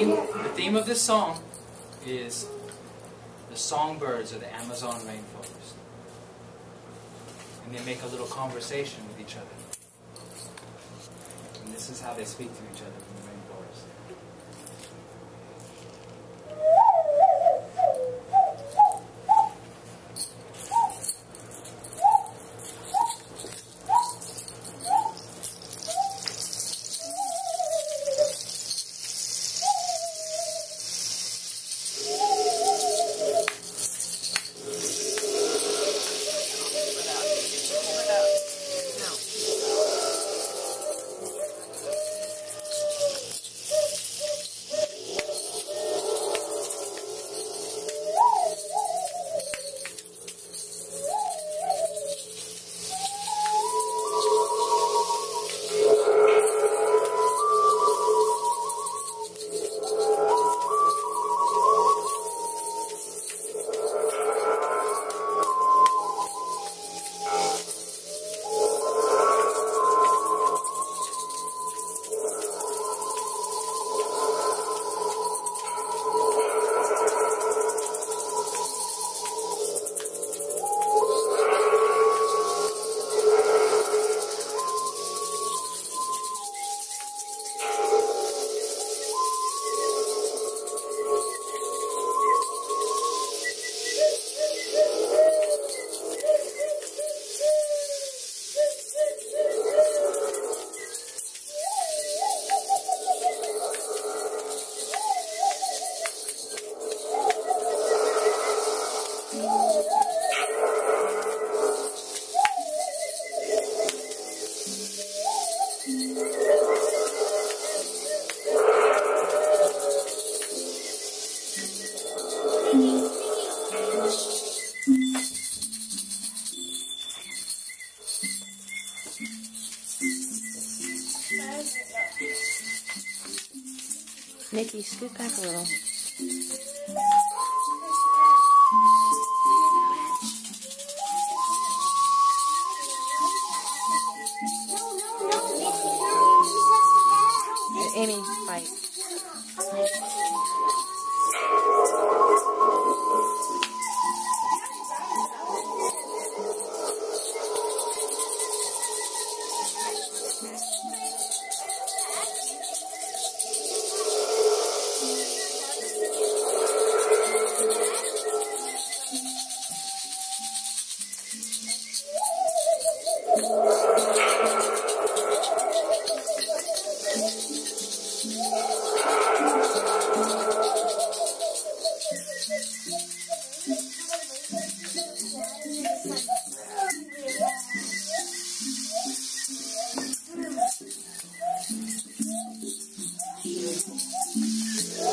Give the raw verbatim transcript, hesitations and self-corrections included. theme, the theme of this song is the songbirds of the Amazon rainforest. And they make a little conversation with each other. And this is how they speak to each other in the rainforest. Nikki, scoot back a little. Amy, fight. Yeah.